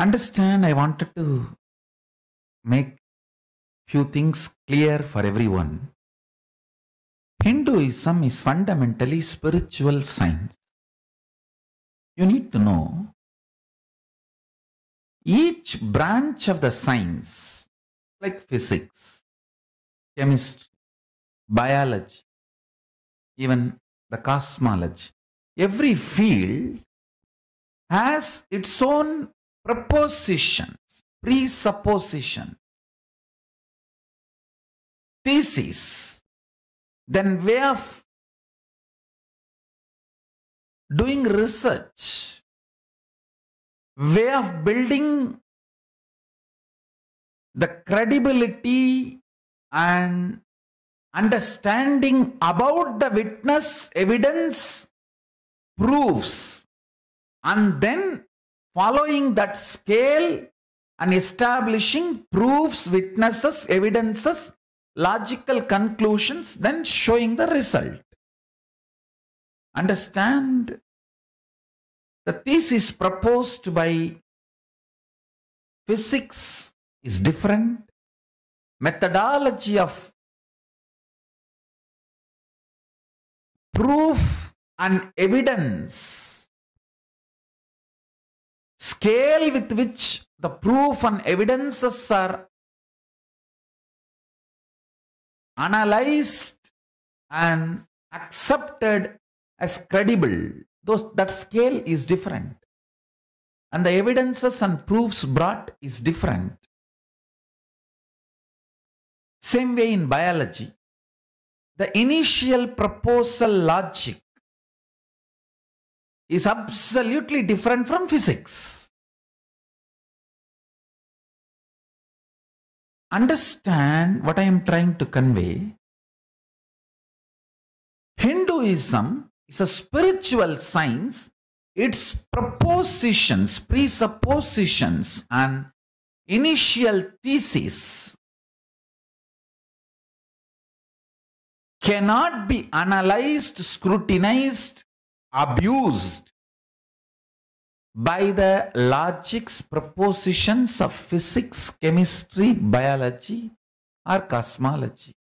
Understand, I wanted to make few things clear for everyone. Hinduism is fundamentally spiritual science. You need to know each branch of the science, like physics, chemistry, biology, even the cosmology, every field has its own propositions, presupposition, thesis, then way of doing research, way of building the credibility and understanding about the witness, evidence, proofs, and then following that scale and establishing proofs, witnesses, evidences, logical conclusions, then showing the result. Understand, the thesis proposed by physics is different. Methodology of proof and evidence, scale with which the proof and evidences are analyzed and accepted as credible, that scale is different. And the evidences and proofs brought is different. Same way in biology, the initial proposal logic is absolutely different from physics. Understand what I am trying to convey. Hinduism is a spiritual science. Its propositions, presuppositions, and initial thesis cannot be analyzed, scrutinized, abused by the logics, propositions of physics, chemistry, biology, or cosmology.